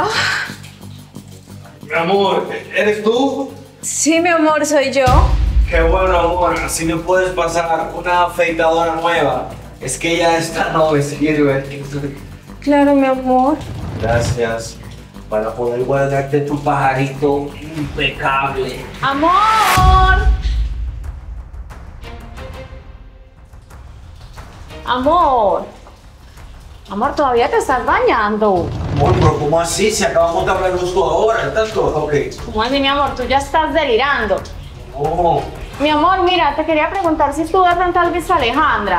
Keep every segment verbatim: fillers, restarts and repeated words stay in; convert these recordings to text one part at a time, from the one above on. Oh. Mi amor, ¿eres tú? Sí, mi amor, soy yo. Qué bueno, amor. Así me puedes pasar una afeitadora nueva. Es que ya esta no me sirve. Claro, mi amor. Gracias. Para poder guardarte tu pajarito impecable. ¡Amor! Amor. Amor, todavía te estás bañando. Amor, pero ¿cómo así? Si acabamos de hablar justo ahora, ¿estás todo ok? ¿Cómo así, mi amor? Tú ya estás delirando. No. Mi amor, mira, te quería preguntar si tú vas a tal vez a Alejandra.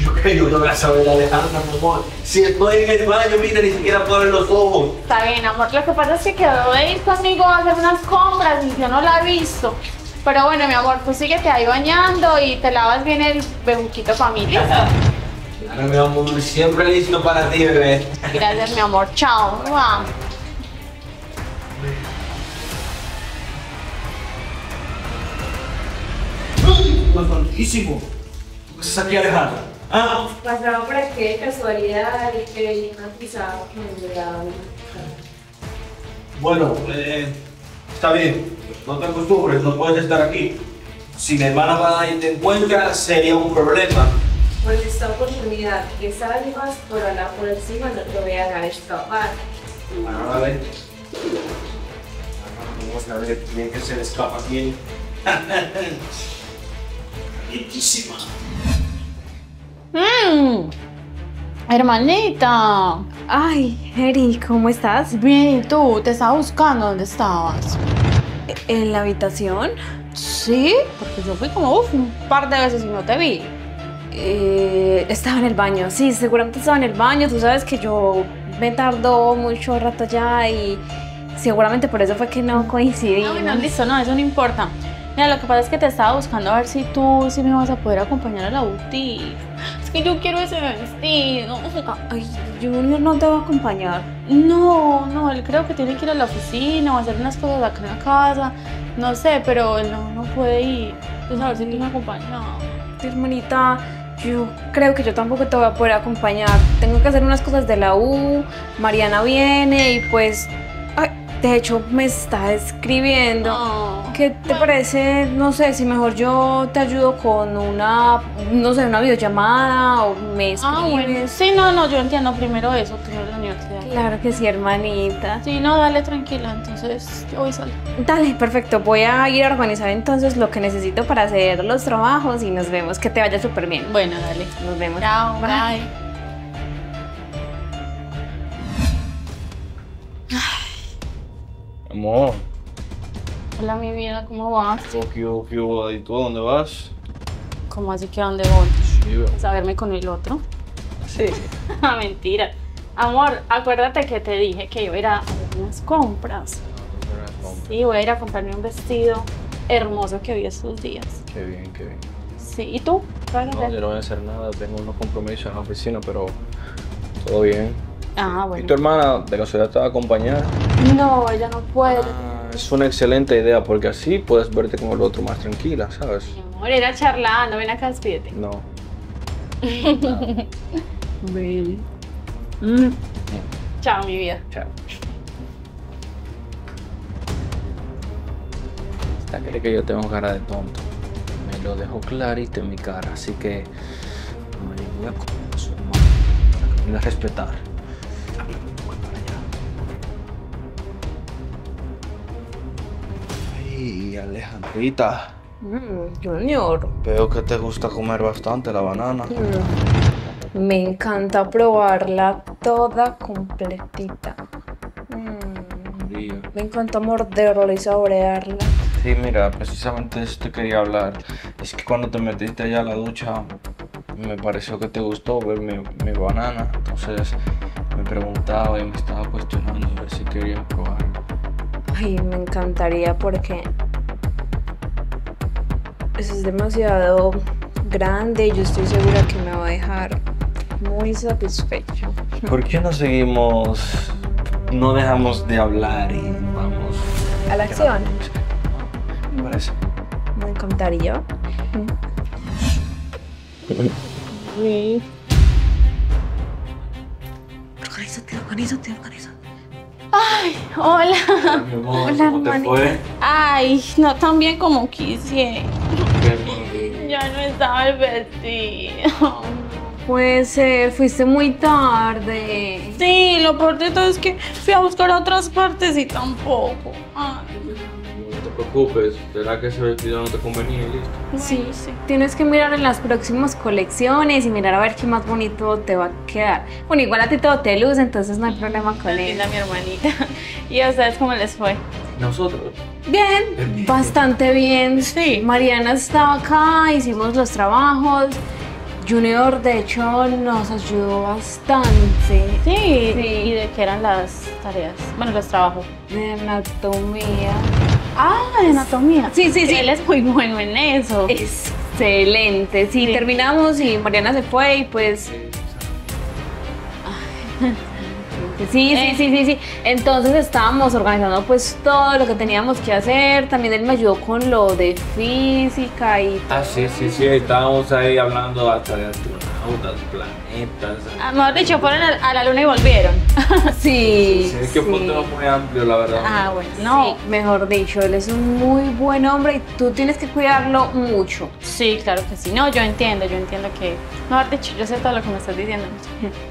Yo que yo no voy a saber a Alejandra, mi amor. Si estoy en el baño, mira, ni siquiera puedo ver los ojos. Está bien, amor. Lo que pasa es que quedó de ir conmigo a hacer unas compras y yo no la he visto. Pero bueno, mi amor, tú síguete ahí bañando y te lavas bien el bejuquito para mí, ¿listo? Claro, mi amor, siempre listo para ti, bebé. Gracias, mi amor. Chao. Wow. ¡Santísimo! ¿Tú qué estás aquí, Alejandra? ¿Ah? Pasaba por aquí de casualidad y que no pisaba con el lado. Bueno, eh, está bien. No te acostumbres, no puedes estar aquí. Si mi hermana va y te encuentra, sería un problema. Por esta oportunidad que salgas por allá por encima, no te voy a dejar escapar. Bueno, a ver. Vamos a ver, tiene que se le escapa bien. Leticia. Mmm, hermanita. Ay, Erick, ¿cómo estás? Bien, ¿y tú? Te estaba buscando, ¿dónde estabas? ¿En la habitación? Sí, porque yo fui como uf, un par de veces y no te vi. Eh, estaba en el baño, sí, seguramente estaba en el baño. Tú sabes que yo me tardó mucho rato ya y seguramente por eso fue que no coincidí. No, bueno, listo, no, eso no importa. Mira, lo que pasa es que te estaba buscando a ver si tú si me vas a poder acompañar a la boutique. Es que yo quiero ese vestido. Ay, Junior no te va a acompañar. No, no, él creo que tiene que ir a la oficina o hacer unas cosas acá en la casa. No sé, pero él no, no puede ir. Entonces a ver si tú me acompañas. No. Hermanita, yo creo que yo tampoco te voy a poder acompañar. Tengo que hacer unas cosas de la U, Mariana viene y pues... De hecho, me está escribiendo. Oh, ¿qué te bueno. parece? No sé, si mejor yo te ayudo con una, no sé, una videollamada o me escribes. Ah, bueno. Sí, no, no, yo entiendo primero eso, tú eres de la universidad. Claro que sí, hermanita. Sí, no, dale, tranquila, entonces yo voy sola. Dale, perfecto, voy a ir a organizar entonces lo que necesito para hacer los trabajos y nos vemos, que te vaya súper bien. Bueno, dale. Nos vemos. Chao, bye. bye. Amor. Hola, mi vida, ¿cómo vas? ¿Qué hubo? ¿Y tú a dónde vas? ¿Cómo así que a dónde voy? Sí, veo. ¿Vas a verme con el otro? Sí. Mentira. Amor, acuérdate que te dije que iba a ir a hacer unas compras. Sí, voy a ir a comprarme un vestido hermoso que vi estos días. Qué bien, qué bien. Sí, ¿y tú? No, yo no voy a hacer nada, tengo unos compromisos en la oficina, pero todo bien. Ah, bueno. ¿Y tu hermana de casualidad te va a acompañar? No, ella no puede. Ah, es una excelente idea porque así puedes verte con el otro más tranquila, ¿sabes? Mi amor, era charlando, ven acá, despídete. No. Ven. mm. Chao, mi vida. Chao. Esta cree que yo tengo cara de tonto. Me lo dejó clarito en mi cara, así que me voy a comer a su hermano para que me la respetar. Y Alejandrita. Mm, Junior. Veo que te gusta comer bastante la banana. Mm. Me encanta probarla toda completita. Mm. Me encanta morderla y saborearla. Sí, mira, precisamente de eso te quería hablar. Es que cuando te metiste allá a la ducha, me pareció que te gustó ver mi, mi banana. Entonces me preguntaba y me estaba cuestionando a ver si quería probarla. Ay, me encantaría porque es demasiado grande y yo estoy segura que me va a dejar muy satisfecho. ¿Por qué no seguimos, no dejamos de hablar y vamos a la acción? Me parece. Me encantaría. Sí. Organizate, organizate, organizate. Ay, hola. Hola, mi amor. Hola, ¿cómo te fue? Ay, no tan bien como quise. Ya no estaba el vestido. Puede ser, fuiste muy tarde. Sí, lo peor de todo es que fui a buscar a otras partes y tampoco. Ay. No te preocupes, será que ese vestido no te convenía y listo. Sí, sí. Tienes que mirar en las próximas colecciones y mirar a ver qué más bonito te va a quedar. Bueno, igual a ti todo te luce, entonces no hay problema con él. Linda mi hermanita. ¿Y a ustedes cómo les fue? Nosotros. Bien, bastante bien. Sí. Mariana estaba acá, hicimos los trabajos. Junior, de hecho, nos ayudó bastante. Sí, sí. ¿Y de qué eran las tareas? Bueno, los trabajos. De anatomía. Ah, de anatomía. Sí, sí, sí. Él es muy bueno en eso. Excelente. Sí, sí. Terminamos y Mariana se fue y pues... Ay. Sí, sí, sí, sí, sí. Entonces estábamos organizando pues todo lo que teníamos que hacer. También él me ayudó con lo de física y todo. Ah, sí, sí, sí. Estábamos ahí hablando hasta de astronautas, planetas. Ah, mejor dicho, fueron a, a la luna y volvieron. Sí, sí, sí. Es que sí. Un punto muy amplio, la verdad. Ah, bueno. No, sí, mejor dicho, él es un muy buen hombre y tú tienes que cuidarlo mucho. Sí, claro que sí. No, yo entiendo, yo entiendo que... Mejor dicho, yo sé todo lo que me estás diciendo.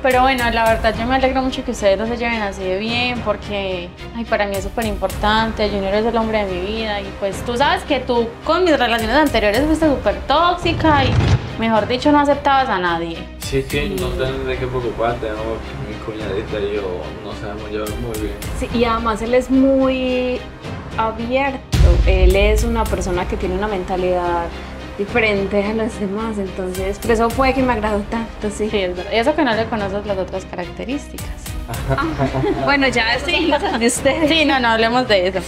Pero bueno, la verdad, yo me alegro mucho que ustedes se lleven así de bien porque ay, para mí es súper importante. Junior es el hombre de mi vida y pues tú sabes que tú con mis relaciones anteriores fuiste súper tóxica y mejor dicho no aceptabas a nadie. Sí, es que sí, no tendré que preocuparte, ¿no? Mi cuñadita y yo nos sabemos llevar muy bien. Sí, y además él es muy abierto, él es una persona que tiene una mentalidad diferente a los demás, entonces por eso fue que me agradó tanto, sí. Sí, es verdad. Y eso que no le conoces las otras características. Ah, bueno, ya sí, de ustedes. Sí, no, no hablemos de eso.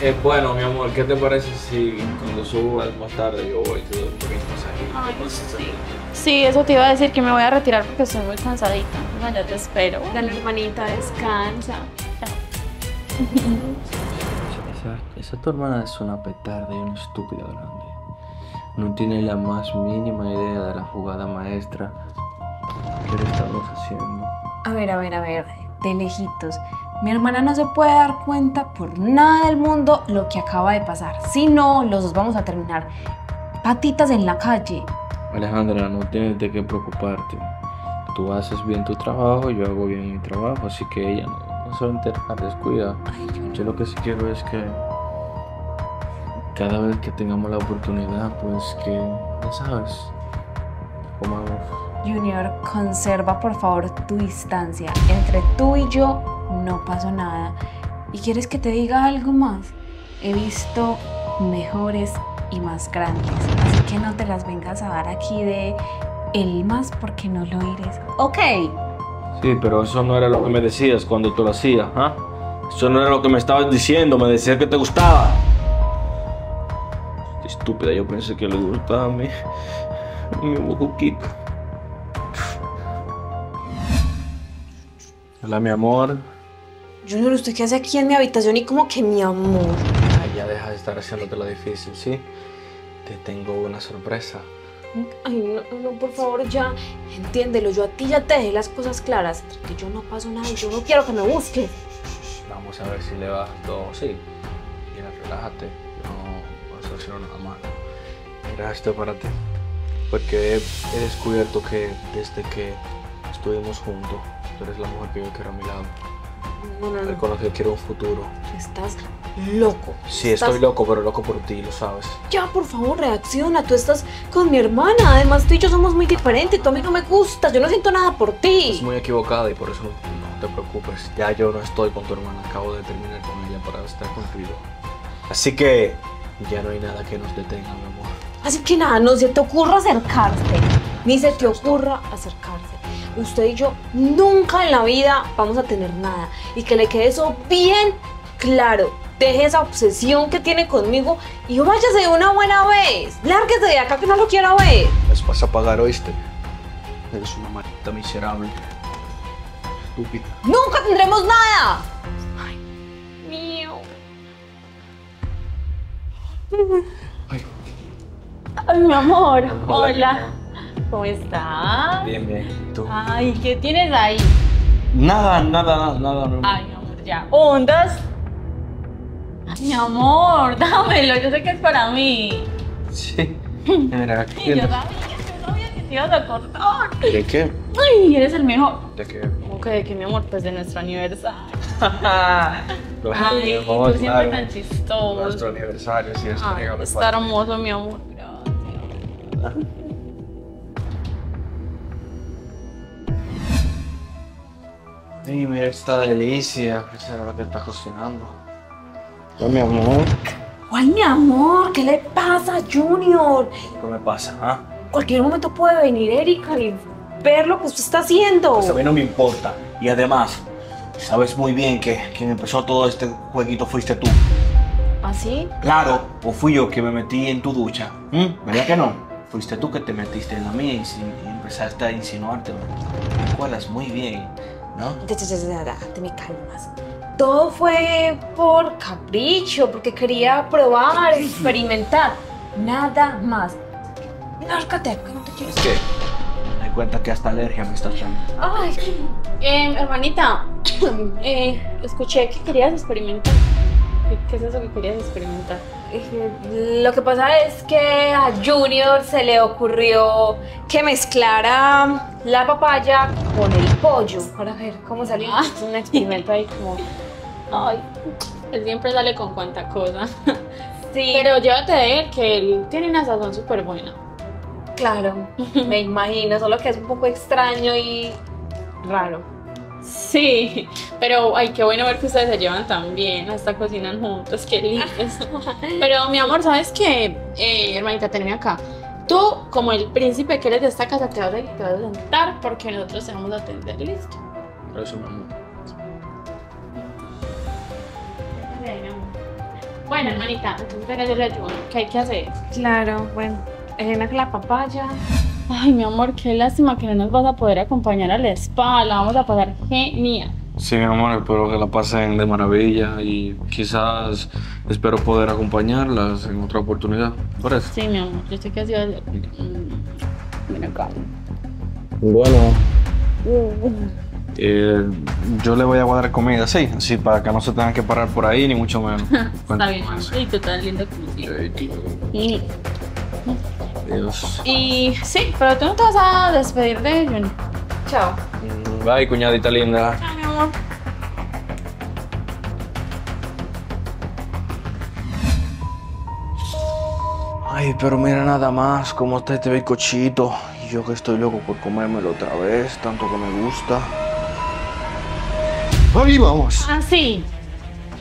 Eh, bueno, mi amor, ¿qué te parece si cuando subas más tarde yo voy y te doy un pequeño masaje? Ay, sí. Sí, eso te iba a decir, que me voy a retirar porque estoy muy cansadita. Bueno, ya te espero. Dale, hermanita, descansa. Esa tu hermana es una petarda y una estúpida grande. No tiene la más mínima idea de la jugada maestra. ¿Qué le estamos haciendo? A ver, a ver, a ver, de lejitos. Mi hermana no se puede dar cuenta por nada del mundo lo que acaba de pasar. Si no, los dos vamos a terminar patitas en la calle. Alejandra, no tienes de qué preocuparte. Tú haces bien tu trabajo, yo hago bien mi trabajo, así que ella no, no se va a enterar, descuida. Ay, yo... yo lo que sí quiero es que cada vez que tengamos la oportunidad, pues que, ya sabes, comamos. Junior, conserva por favor tu distancia. Entre tú y yo no pasó nada. ¿Y quieres que te diga algo más? He visto mejores y más grandes. Así que no te las vengas a dar aquí de el más porque no lo eres. Ok. Sí, pero eso no era lo que me decías cuando tú lo hacías, ¿ah? ¿eh? Eso no era lo que me estabas diciendo. Me decías que te gustaba. Qué estúpida, yo pensé que le gustaba a mí. Mi boquito. Hola, mi amor. Junior, ¿usted qué hace aquí en mi habitación y como que mi amor? Ay, ya deja de estar haciéndote lo difícil, ¿sí? Te tengo una sorpresa. Ay, no, no, por favor, ya. Entiéndelo, yo a ti ya te dejé las cosas claras. Que yo no paso nada y yo no quiero que me busques. Vamos a ver si le bajas todo, sí. Mira, relájate. No vas a hacer nada malo. Mira, esto para ti. Porque he descubierto que desde que estuvimos juntos, tú eres la mujer que yo quiero a mi lado. No, no, no. Con la que quiero un futuro. Estás loco. Sí, estás... estoy loco, pero loco por ti, lo sabes. Ya, por favor, reacciona. Tú estás con mi hermana. Además, tú y yo somos muy diferentes. Tú a mí no me gustas. Yo no siento nada por ti. Estás muy equivocada y por eso no, no te preocupes. Ya yo no estoy con tu hermana. Acabo de terminar con ella para estar contigo. Así que ya no hay nada que nos detenga, mi amor. Así que nada, no se te ocurra acercarte. Ni se te ocurra acercarte. Usted y yo nunca en la vida vamos a tener nada. Y que le quede eso bien claro. Deje esa obsesión que tiene conmigo y váyase de una buena vez. Lárguese de acá que no lo quiero ver. Las vas a pagar, ¿oíste? Eres una marita miserable. Estúpida. ¡Nunca tendremos nada! Ay, mío. Ay, Ay mi amor. Hola. Hola. ¿Cómo estás? Bien, bien. ¿Tú? Ay, ¿qué tienes ahí? Nada, nada, nada, nada. Ay, amor, ya. Un, dos. Ay, mi amor, dámelo. Yo sé que es para mí. Sí. Mira, aquí. Yo sabía, yo sabía que te ibas a cortar. ¿De qué? Ay, eres el mejor. ¿De qué? ¿Cómo que de qué, mi amor? Pues de nuestro aniversario. Ay, amor, tú siempre claro. Tan chistoso. Nuestro aniversario, sí, es regalo. Está hermoso, mi amor. Gracias. Sí, mira esta delicia, que será lo que está cocinando. ¿Cuál, mi amor? ¿Cuál, mi amor? ¿Qué le pasa, Junior? ¿Qué me pasa, ah? Cualquier momento puede venir Erika y ver lo que usted está haciendo. Pues a mí no me importa. Y además, sabes muy bien que quien empezó todo este jueguito fuiste tú. ¿Ah, sí? Claro, o fui yo que me metí en tu ducha. ¿Mm? ¿Verdad que no? Fuiste tú que te metiste en la mía y, y empezaste a insinuarte. Me recuerdas muy bien. ¿No? Te me calmas. Todo fue por capricho, porque quería probar, experimentar. Nada más. Lárgate, que no te quiero. Es que me doy cuenta que hasta alergia me estás dando. Ay, eh, hermanita, eh, escuché que querías experimentar. ¿Qué es eso que querías experimentar? Lo que pasa es que a Junior se le ocurrió que mezclara la papaya con el pollo para ver cómo salió. Ah, un experimento ahí como... Ay, él siempre sale con cuanta cosa. Sí. Pero llévate de él que él tiene una sazón súper buena. Claro, me imagino, solo que es un poco extraño y raro. Sí, pero ay, qué bueno ver que ustedes se llevan tan bien, hasta cocinan juntos, qué lindo. Pero mi amor, ¿sabes qué? Eh, hermanita, tenme acá. Tú, como el príncipe que eres de esta casa, te vas a, te vas a sentar porque nosotros te vamos a atender, listo. Por eso, mi amor. Bueno, hermanita, entonces yo le ayudo. ¿Qué hay que hacer? Claro, bueno, Elena con la papaya. Ay, mi amor, qué lástima que no nos vas a poder acompañar al spa, la vamos a pasar genial. Sí, mi amor, espero que la pasen de maravilla y quizás espero poder acompañarlas en otra oportunidad, ¿por eso? Sí, mi amor, yo sé que así va a ser. Mira acá. Bueno, eh, yo le voy a guardar comida, sí, sí, para que no se tengan que parar por ahí, ni mucho menos. Está bien, y tú estás lindo como siempre. Dios. Y sí, pero tú no te vas a despedir de Junior. Chao. Bye, cuñadita linda. Chao, mi amor. Ay, pero mira nada más cómo está este bizcochito. Y yo que estoy loco por comérmelo otra vez, tanto que me gusta. ¡Ahí vamos! Ah, sí.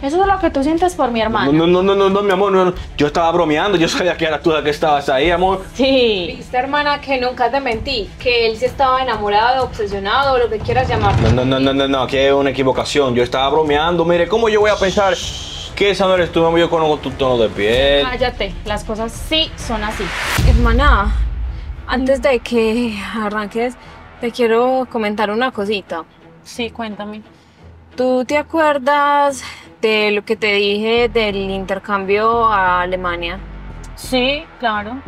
Eso es lo que tú sientes por mi hermano. No, no, no, no, no, mi amor, no, no. Yo estaba bromeando, yo sabía que era tú la que estabas ahí, amor. Sí. Viste, hermana, que nunca te mentí, que él sí estaba enamorado, obsesionado, lo que quieras llamarlo. No, no, no, no, no, no, que es una equivocación. Yo estaba bromeando, mire, ¿cómo yo voy a pensar que esa no eres tú, yo conozco tu tono de piel? Cállate, las cosas sí son así. Hermana, antes de que arranques, te quiero comentar una cosita. Sí, cuéntame. ¿Tú te acuerdas de lo que te dije del intercambio a Alemania? Sí, claro.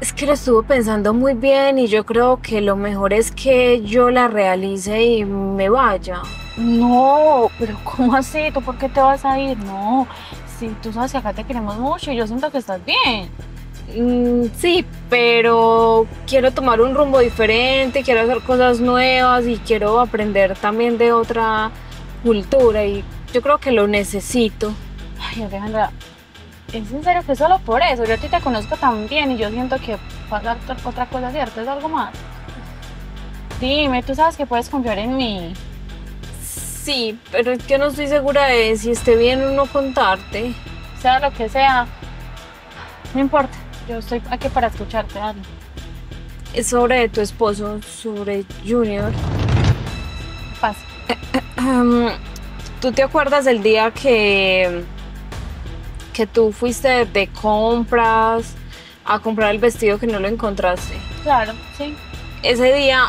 Es que lo estuve pensando muy bien y yo creo que lo mejor es que yo la realice y me vaya. No, pero ¿cómo así? ¿Tú por qué te vas a ir? No, si tú sabes que acá te queremos mucho y yo siento que estás bien. Mm, sí, pero quiero tomar un rumbo diferente, quiero hacer cosas nuevas y quiero aprender también de otra cultura y yo creo que lo necesito. Ay, Alejandra, es sincero que solo por eso, yo a ti te conozco tan bien y yo siento que pasa otra cosa, ¿cierto? ¿Es algo más? Dime, tú sabes que puedes confiar en mí. Sí, pero es que no estoy segura de si esté bien o no contarte. Sea lo que sea, no importa, yo estoy aquí para escucharte, dale. Es sobre tu esposo, sobre Junior. ¿Qué pasa? Um, ¿Tú te acuerdas del día que, que tú fuiste de compras a comprar el vestido que no lo encontraste? Claro, sí. Ese día,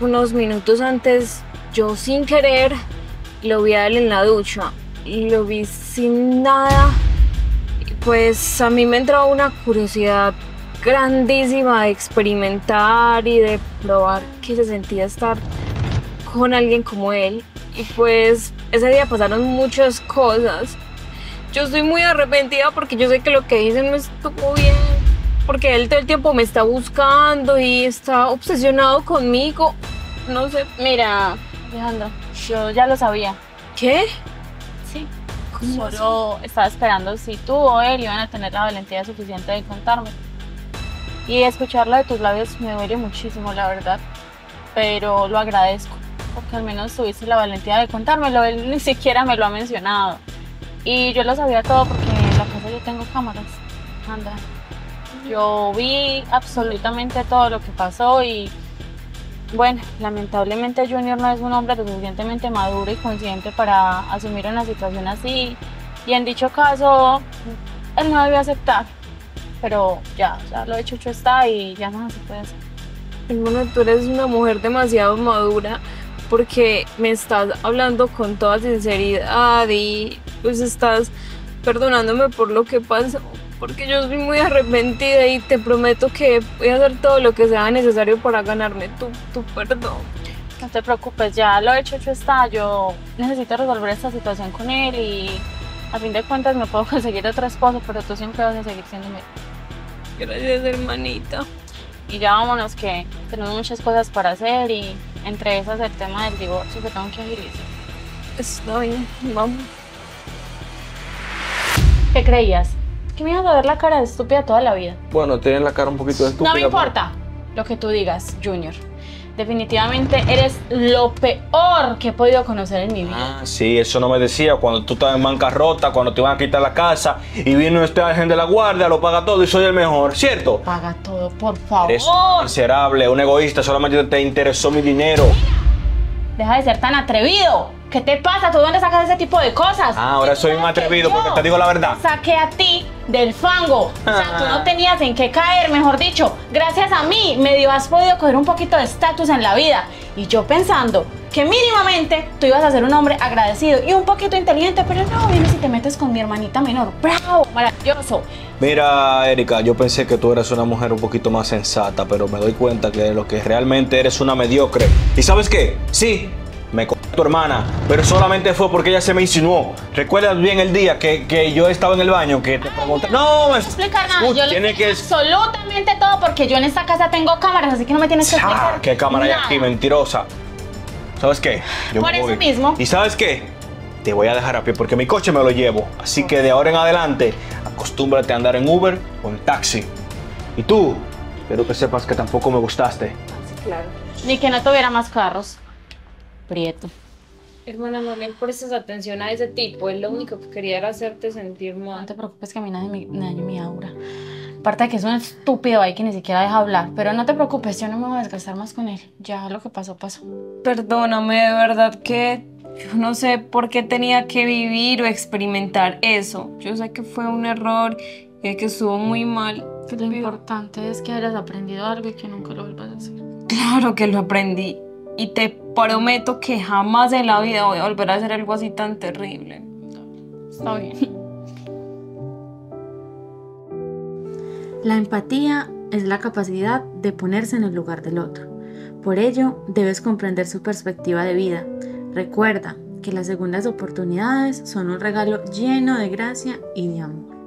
unos minutos antes, yo sin querer lo vi a él en la ducha. Lo vi sin nada. Pues a mí me entró una curiosidad grandísima de experimentar y de probar qué se sentía estar con alguien como él. y pues ese día pasaron muchas cosas. Yo estoy muy arrepentida porque yo sé que lo que hice no estuvo bien, porque él todo el tiempo me está buscando y está obsesionado conmigo. No sé. Mira, Alejandra, yo ya lo sabía. ¿Qué? Sí. Solo estaba esperando si tú o él iban a tener la valentía suficiente de contarme. Y escucharlo de tus labios me duele muchísimo, la verdad. Pero lo agradezco, porque al menos tuviste la valentía de contármelo. Él ni siquiera me lo ha mencionado. Y yo lo sabía todo porque en la casa yo tengo cámaras. Anda. Yo vi absolutamente todo lo que pasó y... Bueno, lamentablemente Junior no es un hombre lo suficientemente maduro y consciente para asumir una situación así. Y en dicho caso, él no debió aceptar. Pero ya, ya lo hecho, hecho está y ya no se puede hacer. Hermana, tú eres una mujer demasiado madura porque me estás hablando con toda sinceridad y pues estás perdonándome por lo que pasó. Porque yo estoy muy arrepentida y te prometo que voy a hacer todo lo que sea necesario para ganarme tu, tu perdón. No te preocupes, ya lo hecho, hecho está. Yo necesito resolver esta situación con él y a fin de cuentas me puedo conseguir otro esposo, pero tú siempre vas a seguir siendo mi... Gracias, hermanita. Y ya vámonos, que tenemos muchas cosas para hacer y entre esas el tema del divorcio que tengo que agilizar. Está bien, vamos. ¿Qué creías? ¿Qué me ibas a ver la cara de estúpida toda la vida? Bueno, tienes la cara un poquito de estúpida. No me importa pero... lo que tú digas, Junior. Definitivamente eres lo peor que he podido conocer en mi vida. Ah, sí, eso no me decía. Cuando tú estabas en bancarrota, cuando te iban a quitar la casa y vino este ángel de la guardia, lo paga todo y soy el mejor, ¿cierto? Paga todo, por favor. Eres un miserable, un egoísta, solamente te interesó mi dinero. Deja de ser tan atrevido. ¿Qué te pasa? ¿Tú dónde sacas ese tipo de cosas? Ah, ahora soy un atrevido porque te digo la verdad. Saqué a ti del fango. O sea, tú no tenías en qué caer, mejor dicho. Gracias a mí, medio has podido coger un poquito de estatus en la vida. Y yo pensando que mínimamente tú ibas a ser un hombre agradecido y un poquito inteligente, pero no, dime si te metes con mi hermanita menor. ¡Bravo! Maravilloso. Mira, Erika, yo pensé que tú eras una mujer un poquito más sensata, pero me doy cuenta que lo que realmente eres una mediocre. ¿Y sabes qué? Sí. Me cogió tu hermana, pero solamente fue porque ella se me insinuó. ¿Recuerdas bien el día que, que yo estaba en el baño? Que te pregunté. No, no me explicar nada. Uy, yo le explico que... absolutamente todo porque yo en esta casa tengo cámaras, así que no me tienes que explicar. Ah, qué cámara hay aquí, mentirosa. ¿Sabes qué? Yo Por me voy. Eso mismo. ¿Y sabes qué? Te voy a dejar a pie porque mi coche me lo llevo. Así que de ahora en adelante, acostúmbrate a andar en Uber o en taxi. Y tú, espero que sepas que tampoco me gustaste. Sí, claro. Ni que no tuviera más carros. Prieto. Hermana, no le prestes atención a ese tipo. Él lo único que quería era hacerte sentir mal. No te preocupes que a mí nadie me daña mi aura. Aparte de que es un estúpido ahí que ni siquiera deja hablar. Pero no te preocupes, yo no me voy a desgastar más con él. Ya lo que pasó, pasó. Perdóname, de verdad que yo no sé por qué tenía que vivir o experimentar eso. Yo sé que fue un error y que estuvo muy mal. Lo importante es que hayas aprendido algo y que nunca lo vuelvas a hacer. Claro que lo aprendí. Y te prometo que jamás en la vida voy a volver a hacer algo así tan terrible. Está bien. La empatía es la capacidad de ponerse en el lugar del otro. Por ello, debes comprender su perspectiva de vida. Recuerda que las segundas oportunidades son un regalo lleno de gracia y de amor.